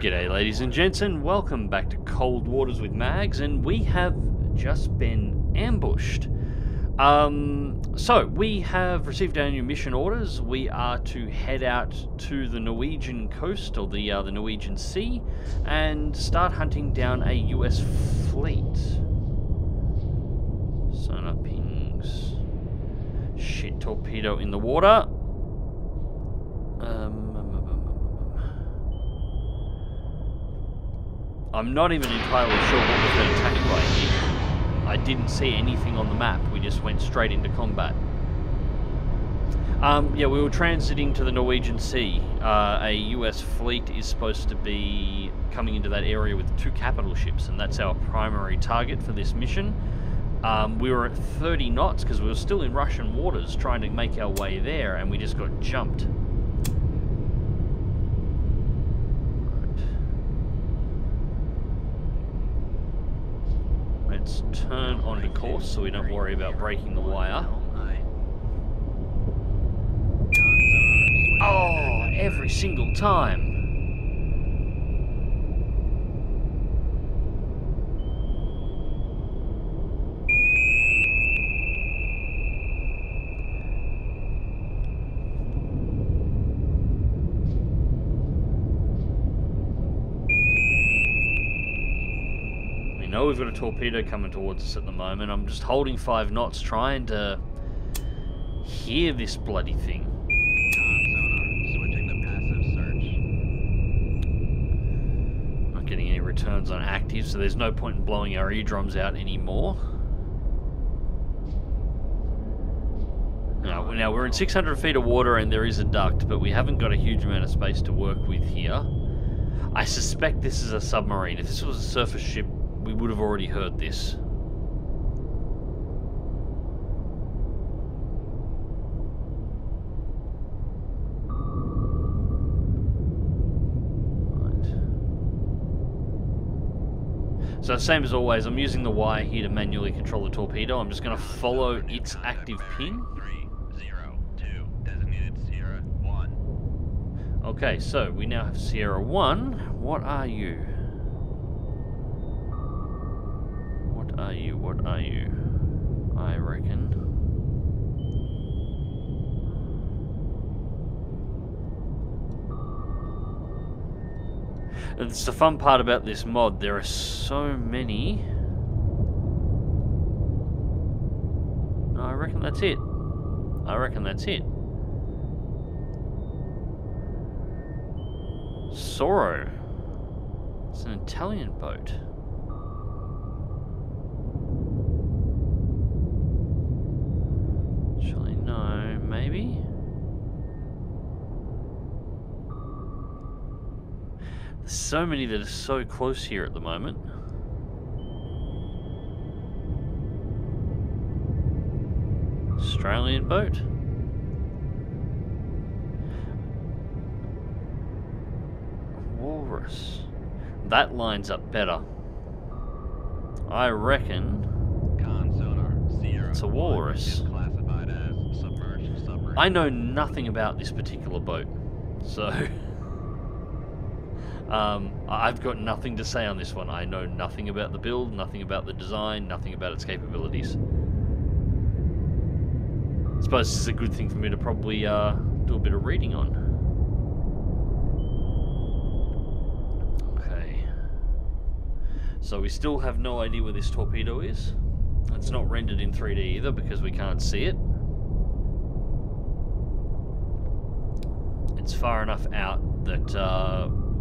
G'day ladies and gents, and welcome back to Cold Waters with Mags, and we have just been ambushed. So we have received our new mission orders. We are to head out to the Norwegian coast, or the Norwegian Sea, and start hunting down a US fleet. Sonar pings. Shit, torpedo in the water. I'm not even entirely sure what was going to take place here. I didn't see anything on the map. We just went straight into combat. Yeah, we were transiting to the Norwegian Sea. A US fleet is supposed to be coming into that area with 2 capital ships, and that's our primary target for this mission. We were at 30 knots because we were still in Russian waters trying to make our way there, and we just got jumped. Let's turn onto course so we don't worry about breaking the wire. Oh, every single time. We've got a torpedo coming towards us at the moment. I'm just holding 5 knots trying to hear this bloody thing. Sonar switching to passive search. Not getting any returns on active, so there's no point in blowing our eardrums out anymore. Now we're in 600 feet of water and there is a duct, but we haven't got a huge amount of space to work with here. I suspect this is a submarine. If this was a surface ship, we would have already heard this. Right. So same as always, I'm using the wire here to manually control the torpedo. I'm just going to follow its active ping. 302 designated Sierra 1. Okay, so we now have Sierra 1. What are you? What are you? I reckon. It's the fun part about this mod. There are so many. No, I reckon that's it. Sorrow. It's an Italian boat. No, maybe? There's so many that are so close here at the moment. Australian boat. Walrus. That lines up better. I reckon it's a walrus. I know nothing about this particular boat, so I've got nothing to say on this one. I know nothing about the build, nothing about the design, nothing about its capabilities. I suppose this is a good thing for me to probably do a bit of reading on. Okay. So we still have no idea where this torpedo is. It's not rendered in 3D either because we can't see it. It's far enough out that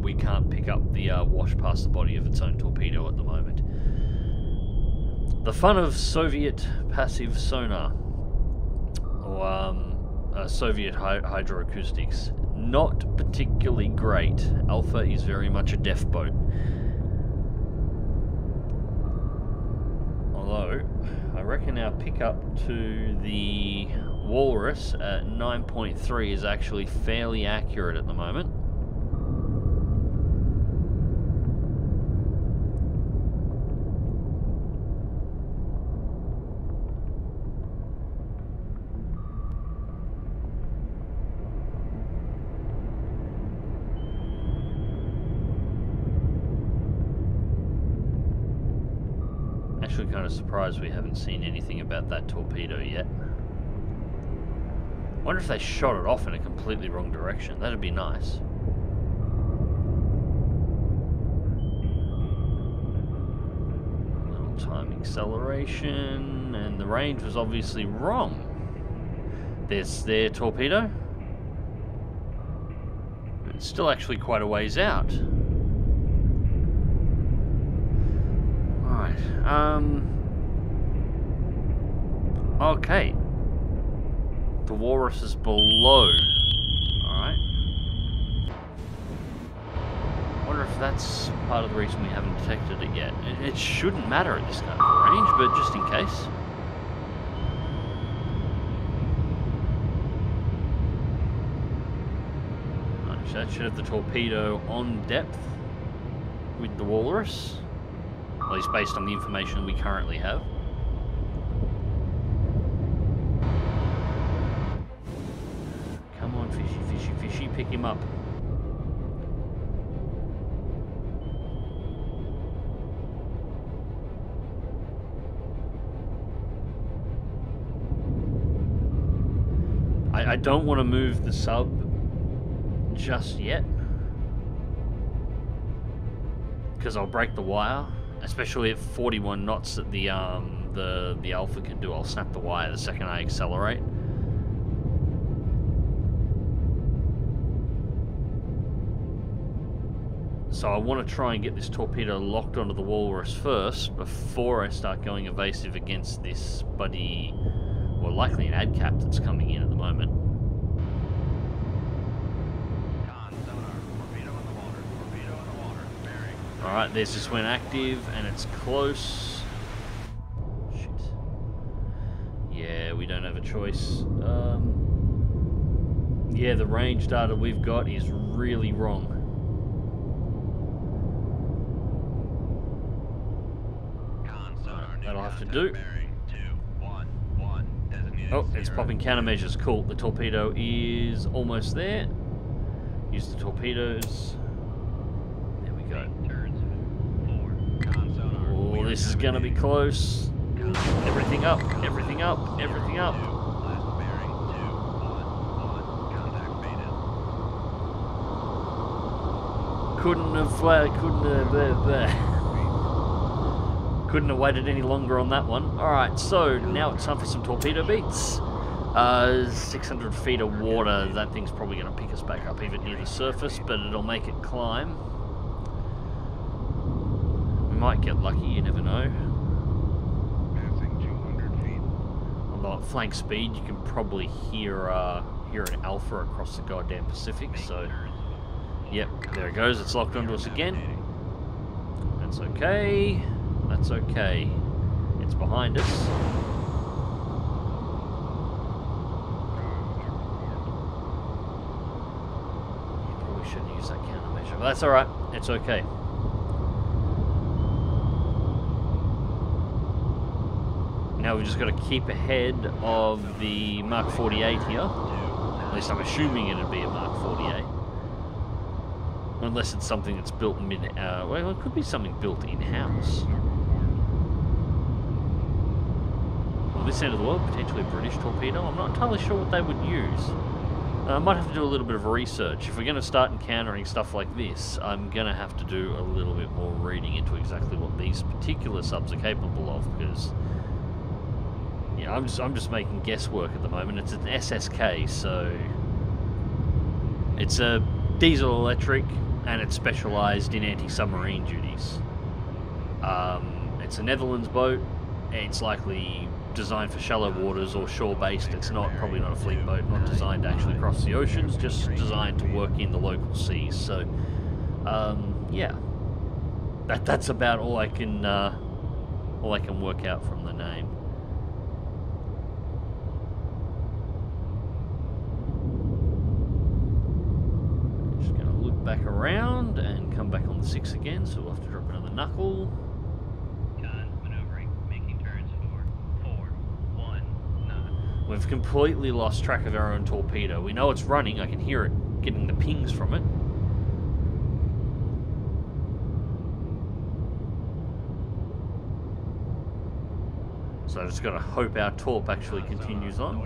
we can't pick up the wash past the body of its own torpedo at the moment. The fun of Soviet passive sonar, or Soviet hydroacoustics, not particularly great. Alfa is very much a deaf boat. Although, I reckon our pickup to the Walrus at 9.3 is actually fairly accurate at the moment. kind of surprised we haven't seen anything about that torpedo yet. I wonder if they shot it off in a completely wrong direction. That'd be nice. Little time acceleration, and the range was obviously wrong. There's their torpedo. It's still actually quite a ways out. Alright, okay. The Walrus is below. Alright. I wonder if that's part of the reason we haven't detected it yet. It shouldn't matter at this kind of range, but just in case. That should have the torpedo on depth with the Walrus, at least based on the information we currently have. Come on, fishy, fishy, fishy, pick him up. I don't want to move the sub just yet, because I'll break the wire, especially at 41 knots that the Alfa can do. I'll snap the wire the second I accelerate. So I want to try and get this torpedo locked onto the Walrus first before I start going evasive against this buddy, well, likely an ADCAP that's coming in at the moment. Alright, there's this one active, and it's close. Shit. Yeah, we don't have a choice. Yeah, the range data we've got is really wrong. That'll have to do. Oh, it's popping countermeasures. Cool, the torpedo is almost there. Use the torpedoes. There we go. This is gonna be close. Everything up, everything up, everything up. Couldn't have couldn't have waited any longer on that one. Alright, so now it's time for some torpedo beats. 600 feet of water, that thing's probably gonna pick us back up even near the surface, but it'll make it climb. Might get lucky, you never know. Passing 200 feet. Although at flank speed, you can probably hear an Alfa across the goddamn Pacific. So, yep, there it goes. It's locked onto us again. That's okay. That's okay. It's behind us. You probably shouldn't use that countermeasure, but that's all right. It's okay. Now we've just got to keep ahead of the Mark 48 here. At least I'm assuming it'd be a Mark 48. Unless it's something that's built well, it could be something built in-house. Well, this end of the world, potentially a British torpedo. I'm not entirely sure what they would use. I might have to do a little bit of research. If we're going to start encountering stuff like this, I'm going to have to do a little bit more reading into exactly what these particular subs are capable of, because I'm just making guesswork at the moment. It's an SSK, so it's a diesel electric, and it's specialised in anti-submarine duties. It's a Netherlands boat. It's likely designed for shallow waters or shore-based. It's probably not a fleet boat, not designed to actually cross the oceans, just designed to work in the local seas. So, yeah, that's about all I can work out from the name. Back around and come back on the 6 again, so we'll have to drop another knuckle. Con maneuvering, making turns 4, 4, 1, 9. We've completely lost track of our own torpedo. We know it's running, I can hear it getting the pings from it. So I just gotta hope our torp actually continues on.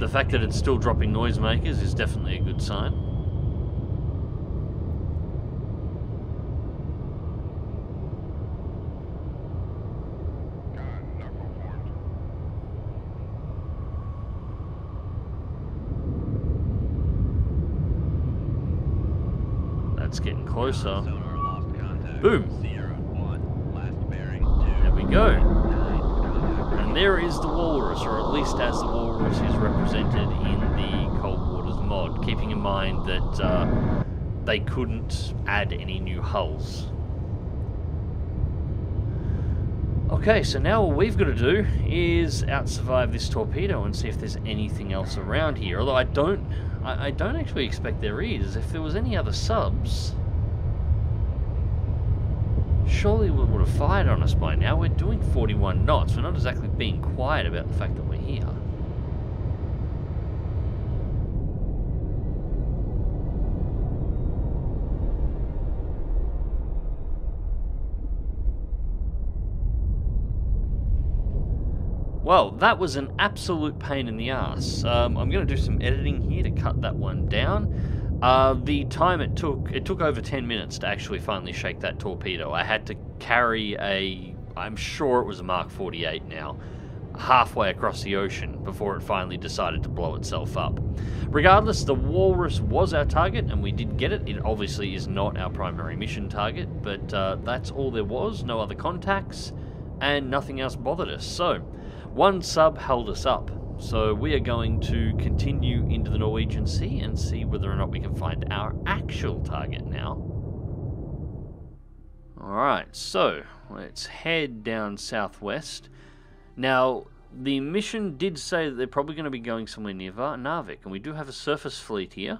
The fact that it's still dropping noisemakers is definitely a good sign. That's getting closer. Boom! There we go. There is the Walrus, or at least as the Walrus is represented in the Cold Waters mod, keeping in mind that they couldn't add any new hulls. Okay, so now all we've got to do is out-survive this torpedo and see if there's anything else around here, although I don't actually expect there is. If there was any other subs, surely we would have fired on us by now. We're doing 41 knots. We're not exactly being quiet about the fact that we're here. Well, that was an absolute pain in the ass. I'm going to do some editing here to cut that one down. The time it took over 10 minutes to actually finally shake that torpedo. I had to carry a, I'm sure it was a Mark 48 now, halfway across the ocean before it finally decided to blow itself up. Regardless, the Walrus was our target and we did get it. It obviously is not our primary mission target, but that's all there was. No other contacts and nothing else bothered us. So one sub held us up. So we are going to continue into the Norwegian Sea and see whether or not we can find our actual target now. Alright, so let's head down southwest. Now, the mission did say that they're probably going to be going somewhere near Narvik, and we do have a surface fleet here.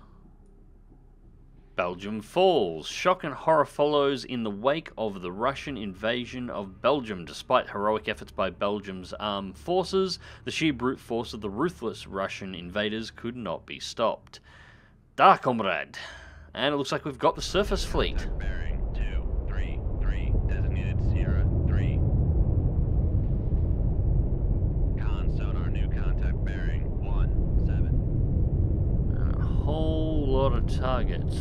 Belgium falls. Shock and horror follows in the wake of the Russian invasion of Belgium. Despite heroic efforts by Belgium's armed forces, the sheer brute force of the ruthless Russian invaders could not be stopped. Da, comrade. And it looks like we've got the surface fleet. Bearing 233, designated Sierra 3. Con sonar, new contact bearing 17. And a whole lot of targets.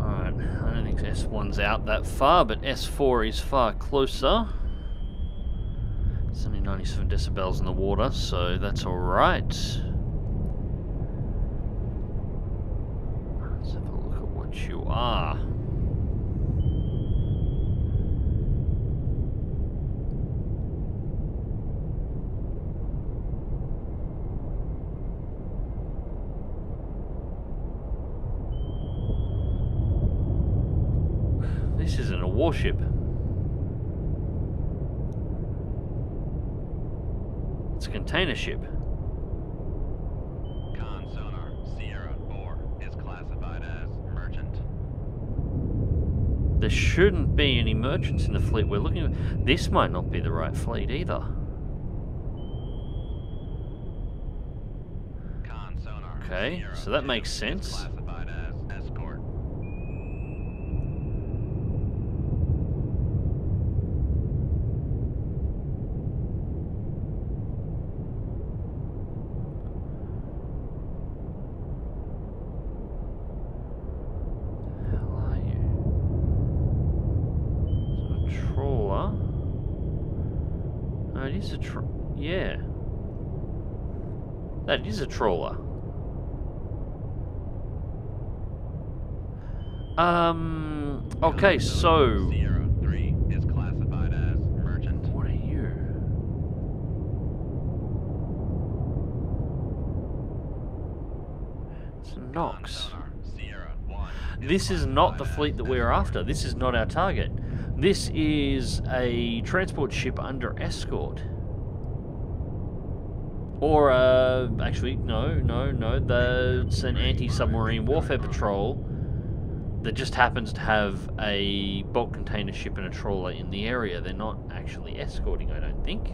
Alright, I don't think S1's out that far, but S4 is far closer. It's only 97 decibels in the water, so that's alright. Let's have a look at what you are. This isn't a warship. It's a container ship. Con sonar, Sierra 4 is classified as merchant. There shouldn't be any merchants in the fleet we're looking at. This might not be the right fleet either. Con sonar. Okay, so that makes sense. Yeah. That is a trawler. Okay, so 03 is classified as merchant. What are you? It's Knox. This is not the fleet that we're after. This is not our target. This is a transport ship under escort. Or, actually, no, that's an anti-submarine warfare patrol that just happens to have a bulk container ship and a trawler in the area. They're not actually escorting, I don't think.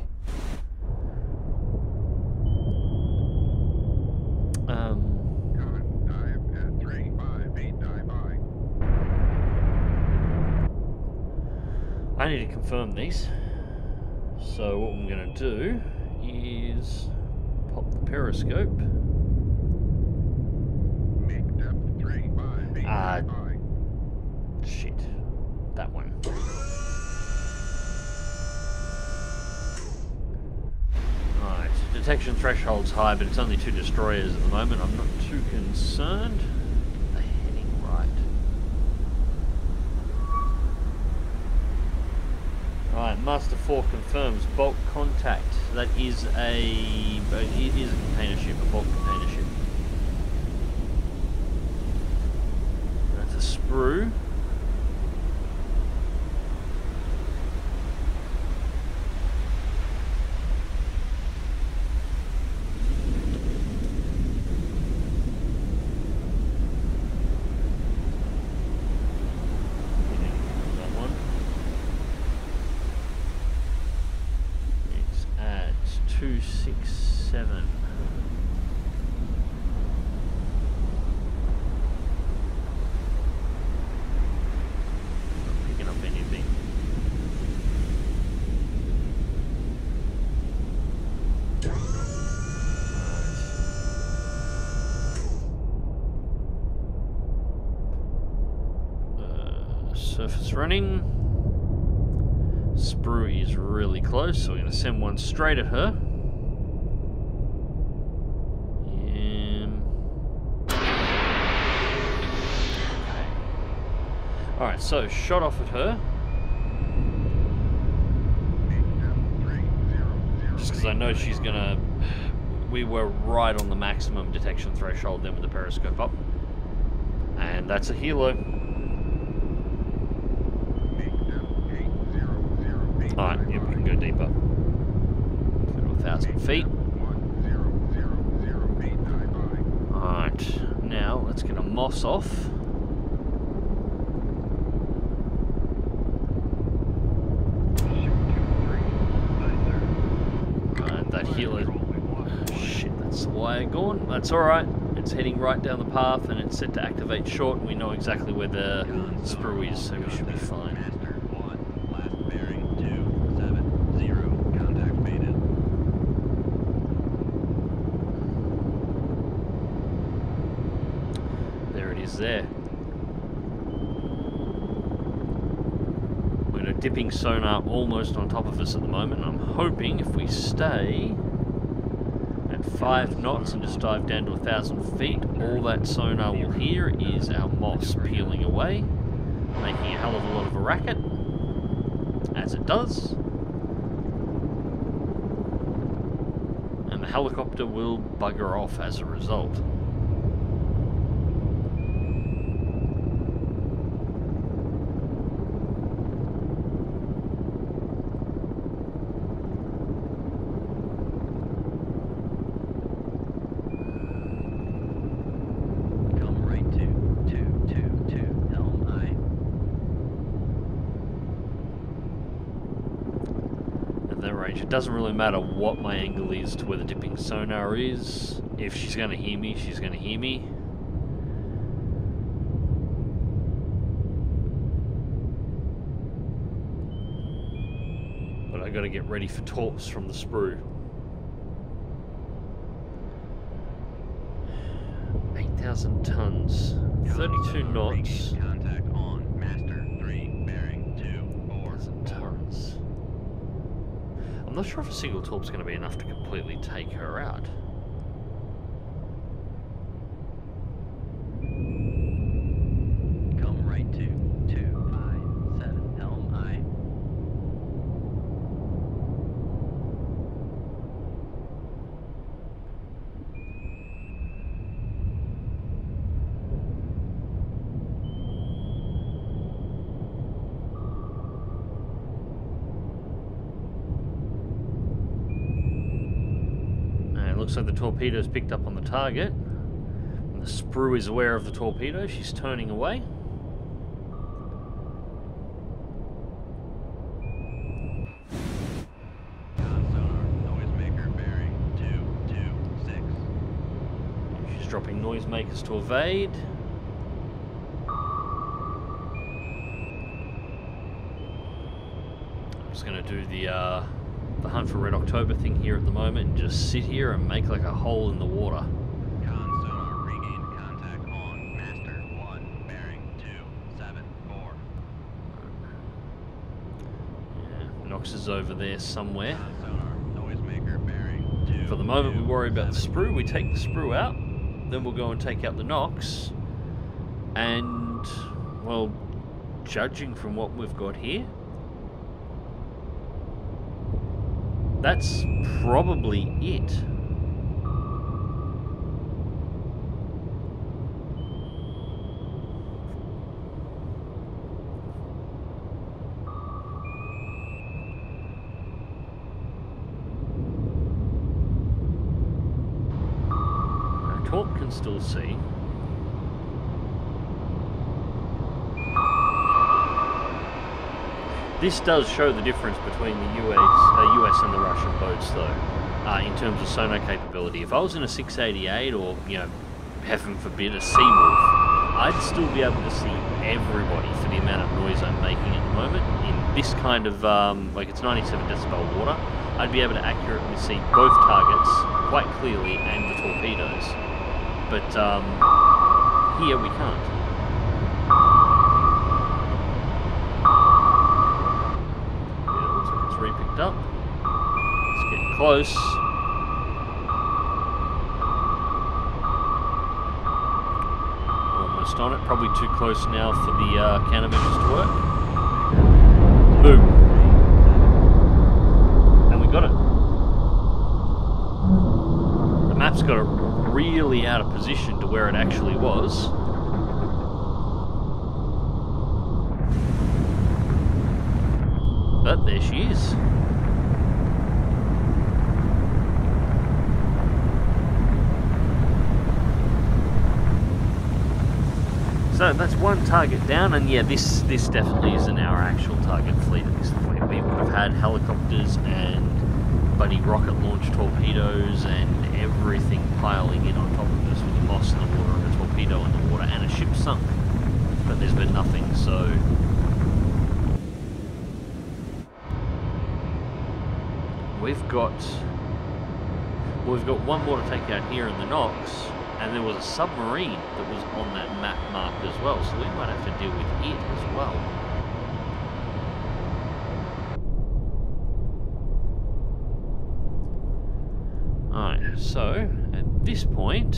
I need to confirm these. So what I'm going to do is pop the periscope. Shit. That one. Alright, so detection threshold's high, but it's only two destroyers at the moment. I'm not too concerned. They're heading right. Alright, Master 4 confirms bulk contact. That is a container ship, a bulk container ship. That's a Sprue. Surface running. Sprue is really close, so we're going to send one straight at her. And... okay. Alright, so shot off at her. Just because I know she's going to... we were right on the maximum detection threshold then with the periscope up. And that's a helo. Alright, yep, we can go deeper. Go to 1,000 feet. Alright, now let's get a moss off. Alright, that helo. Shit, that's the wire gone. That's alright. It's heading right down the path and it's set to activate short, and we know exactly where the Sprue is, so we should be fine. There. We've got a dipping sonar almost on top of us at the moment. I'm hoping if we stay at 5 knots and just dive down to 1,000 feet, all that sonar will hear is our moss peeling away, making a hell of a lot of a racket, as it does. And the helicopter will bugger off as a result. It doesn't really matter what my angle is to where the dipping sonar is. If she's going to hear me, she's going to hear me. But I've got to get ready for torps from the Sprue. 8,000 tons, 32 knots. I'm not sure if a single torp's going to be enough to completely take her out. Come right to 257 LI. So the torpedo's picked up on the target, and the Sprue is aware of the torpedo. She's turning away. Noisemaker bearing 226. She's dropping noisemakers to evade. I'm just going to do the the hunt for Red October thing here at the moment and just sit here and make like a hole in the water. Knox is over there somewhere. For the moment we worry about the Sprue, we take the Sprue out, then we'll go and take out the Knox, and, well, judging from what we've got here, that's probably it. Still see. This does show the difference between the US and the Russian boats, though, in terms of sonar capability. If I was in a 688 or, you know, heaven forbid, a Sea Wolf, I'd still be able to see everybody for the amount of noise I'm making at the moment. In this kind of, like, it's 97 decibel water, I'd be able to accurately see both targets quite clearly and the torpedoes. But here we can't. Yeah, it looks like it's re-picked up. Let's get close. Almost on it. Probably too close now for the countermeasures to work. Boom. And we got it. The map's got it really out of position to where it actually was. But there she is. So that's one target down, and yeah, this definitely isn't our actual target fleet at this point. We would have had helicopters and buddy rocket launch torpedoes and everything piling in on top of us with a moss in the water and a torpedo in the water and a ship sunk. But there's been nothing, so... We've got one more to take out here in the Knox, and there was a submarine that was on that map marked as well, so we might have to deal with it as well. So, at this point,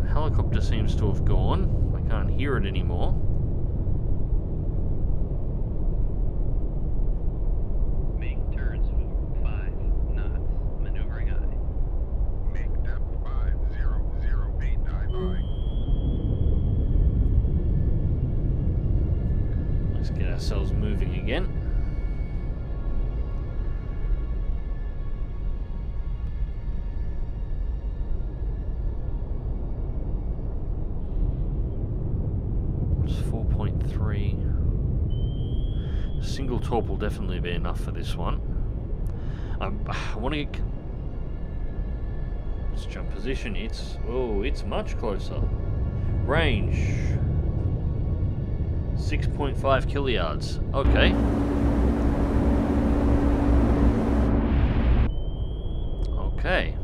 the helicopter seems to have gone. I can't hear it anymore. Torp will definitely be enough for this one. I want to get... Let's jump position. It's much closer. Range 6.5 kiliyards. Okay. Okay.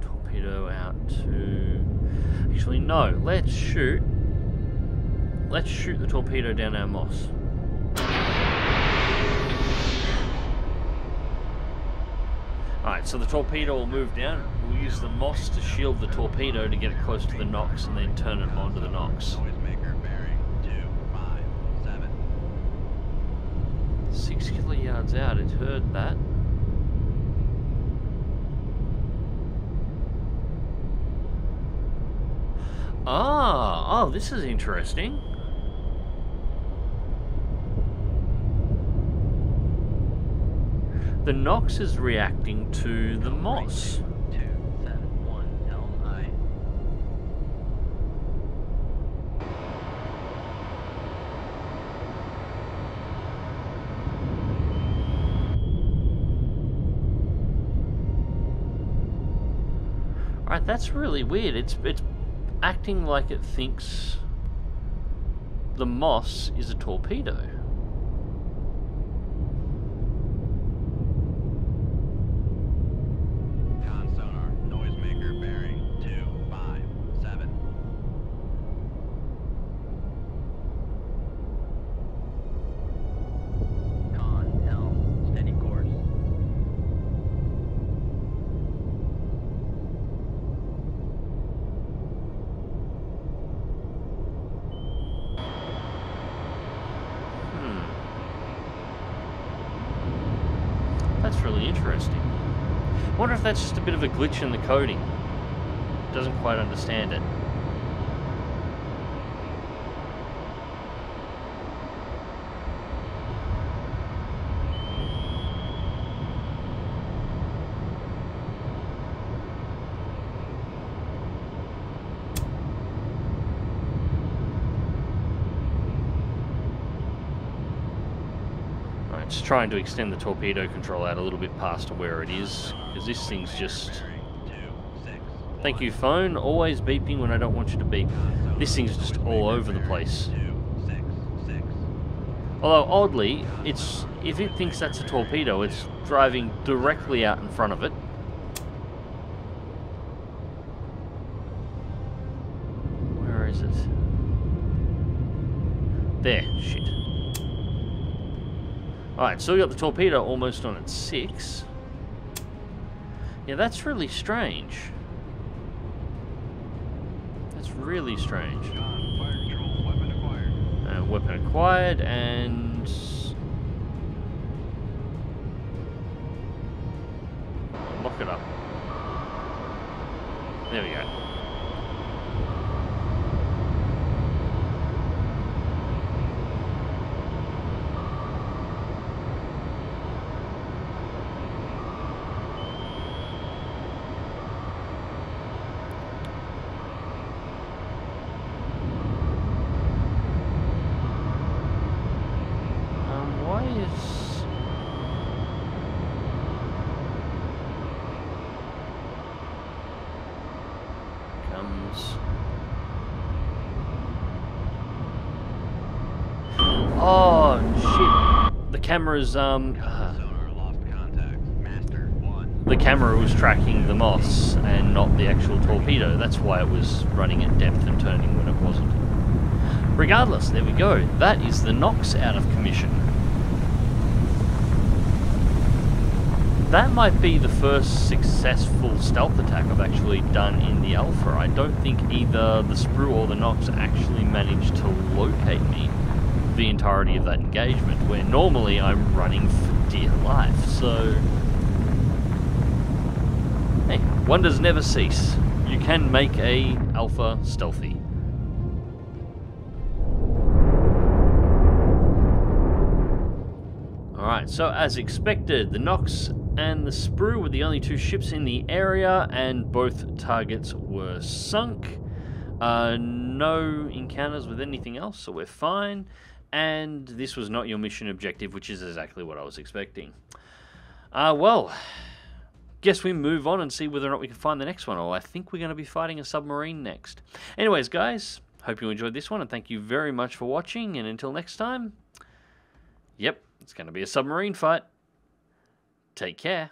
Torpedo out to... Actually, no. Let's shoot. Let's shoot the torpedo down our moss. Alright, so the torpedo will move down. We'll use the moss to shield the torpedo to get it close to the Knox and then turn it onto the Knox. 6 kiliyards out, it heard that. Ah, oh, this is interesting. The Knox is reacting to the moss. Alright, that's really weird. It's acting like it thinks the moss is a torpedo. That's just a bit of a glitch in the coding. Doesn't quite understand it. Right, just trying to extend the torpedo control out a little bit past to where it is. This thing's just... Thank you, phone. Always beeping when I don't want you to beep. This thing's just all over the place. Although, oddly, it's if it thinks that's a torpedo, it's driving directly out in front of it. Where is it? There. Shit. Alright, so we got the torpedo almost on its 6. Yeah, that's really strange. That's really strange. Weapon acquired, and... Lock it up. There we go. Oh shit! The camera's the camera was tracking the moss and not the actual torpedo. That's why it was running at depth and turning when it wasn't. Regardless, there we go. That is the Knox out of commission. That might be the first successful stealth attack I've actually done in the Alpha. I don't think either the Sprue or the Knox actually managed to locate me the entirety of that engagement, where normally I'm running for dear life, so... Hey, wonders never cease. You can make a Alpha stealthy. Alright, so as expected, the Knox and the Sprue were the only two ships in the area, and both targets were sunk. No encounters with anything else, so we're fine. And this was not your mission objective, which is exactly what I was expecting. Well, guess we move on and see whether or not we can find the next one. Oh, I think we're going to be fighting a submarine next. Anyways, guys, hope you enjoyed this one, and thank you very much for watching. And until next time, yep, it's going to be a submarine fight. Take care.